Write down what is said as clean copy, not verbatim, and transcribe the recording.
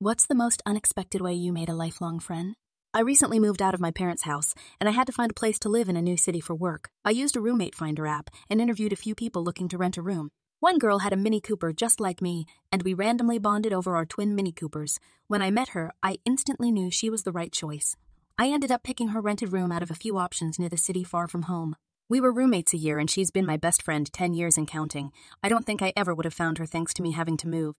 What's the most unexpected way you made a lifelong friend? I recently moved out of my parents' house, and I had to find a place to live in a new city for work. I used a roommate finder app and interviewed a few people looking to rent a room. One girl had a Mini Cooper just like me, and we randomly bonded over our twin Mini Coopers. When I met her, I instantly knew she was the right choice. I ended up picking her rented room out of a few options near the city far from home. We were roommates a year, and she's been my best friend 10 years and counting. I don't think I ever would have found her thanks to me having to move.